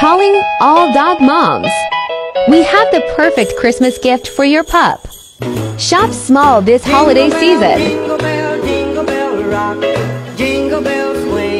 Calling all dog moms. We have the perfect Christmas gift for your pup. Shop small this holiday season. Jingle bell, rock. Jingle bell swing.